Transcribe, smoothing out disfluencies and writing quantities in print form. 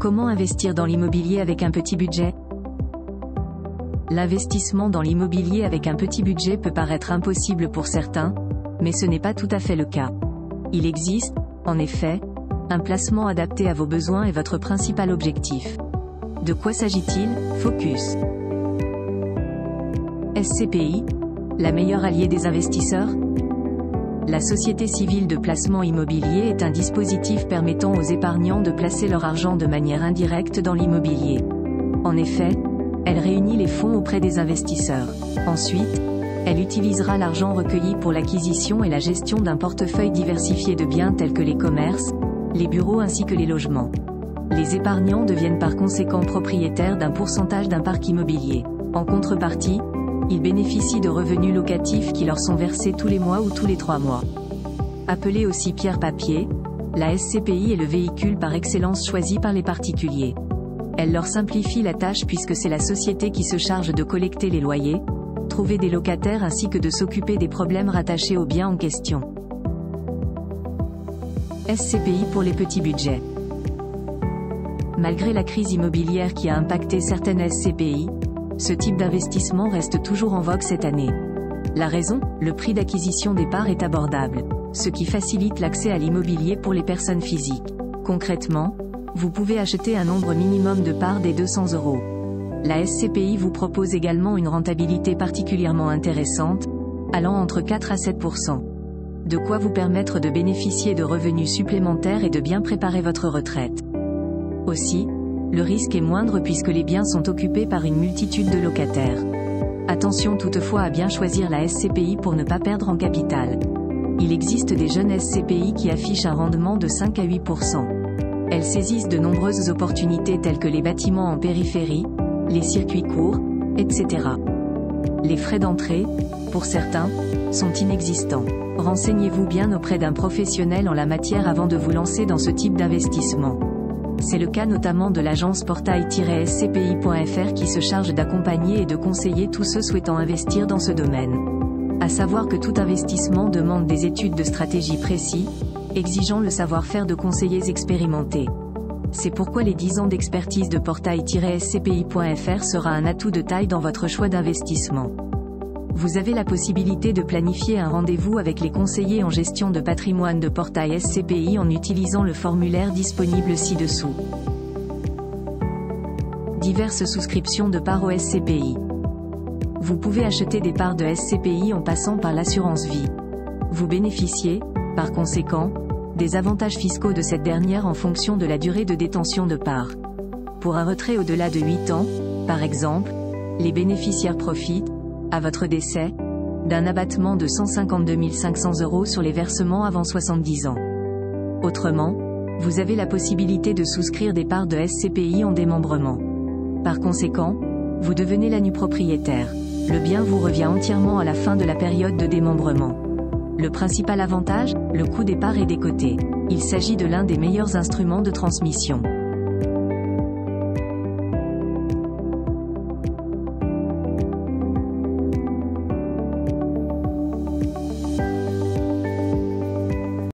Comment investir dans l'immobilier avec un petit budget? L'investissement dans l'immobilier avec un petit budget peut paraître impossible pour certains, mais ce n'est pas tout à fait le cas. Il existe, en effet, un placement adapté à vos besoins et votre principal objectif. De quoi s'agit-il? Focus. SCPI, la meilleure alliée des investisseurs? La société civile de placement immobilier est un dispositif permettant aux épargnants de placer leur argent de manière indirecte dans l'immobilier. En effet, elle réunit les fonds auprès des investisseurs. Ensuite, elle utilisera l'argent recueilli pour l'acquisition et la gestion d'un portefeuille diversifié de biens tels que les commerces, les bureaux ainsi que les logements. Les épargnants deviennent par conséquent propriétaires d'un pourcentage d'un parc immobilier. En contrepartie, ils bénéficient de revenus locatifs qui leur sont versés tous les mois ou tous les 3 mois. Appelée aussi pierre papier, la SCPI est le véhicule par excellence choisi par les particuliers. Elle leur simplifie la tâche puisque c'est la société qui se charge de collecter les loyers, trouver des locataires ainsi que de s'occuper des problèmes rattachés aux biens en question. SCPI pour les petits budgets. Malgré la crise immobilière qui a impacté certaines SCPI, ce type d'investissement reste toujours en vogue cette année. La raison, le prix d'acquisition des parts est abordable, ce qui facilite l'accès à l'immobilier pour les personnes physiques. Concrètement, vous pouvez acheter un nombre minimum de parts dès 200 €. La SCPI vous propose également une rentabilité particulièrement intéressante, allant entre 4 à 7 %. De quoi vous permettre de bénéficier de revenus supplémentaires et de bien préparer votre retraite. Aussi, le risque est moindre puisque les biens sont occupés par une multitude de locataires. Attention toutefois à bien choisir la SCPI pour ne pas perdre en capital. Il existe des jeunes SCPI qui affichent un rendement de 5 à 8 %. Elles saisissent de nombreuses opportunités telles que les bâtiments en périphérie, les circuits courts, etc. Les frais d'entrée, pour certains, sont inexistants. Renseignez-vous bien auprès d'un professionnel en la matière avant de vous lancer dans ce type d'investissement. C'est le cas notamment de l'agence Portail-SCPI.fr qui se charge d'accompagner et de conseiller tous ceux souhaitant investir dans ce domaine. À savoir que tout investissement demande des études de stratégie précis, exigeant le savoir-faire de conseillers expérimentés. C'est pourquoi les 10 ans d'expertise de Portail-SCPI.fr sera un atout de taille dans votre choix d'investissement. Vous avez la possibilité de planifier un rendez-vous avec les conseillers en gestion de patrimoine de Portail SCPI en utilisant le formulaire disponible ci-dessous. Diverses souscriptions de parts au SCPI. Vous pouvez acheter des parts de SCPI en passant par l'assurance vie. Vous bénéficiez, par conséquent, des avantages fiscaux de cette dernière en fonction de la durée de détention de parts. Pour un retrait au-delà de 8 ans, par exemple, les bénéficiaires profitent, à votre décès, d'un abattement de 152 500 € sur les versements avant 70 ans. Autrement, vous avez la possibilité de souscrire des parts de SCPI en démembrement. Par conséquent, vous devenez l'annu propriétaire. Le bien vous revient entièrement à la fin de la période de démembrement. Le principal avantage, le coût des parts est décoté. Il s'agit de l'un des meilleurs instruments de transmission.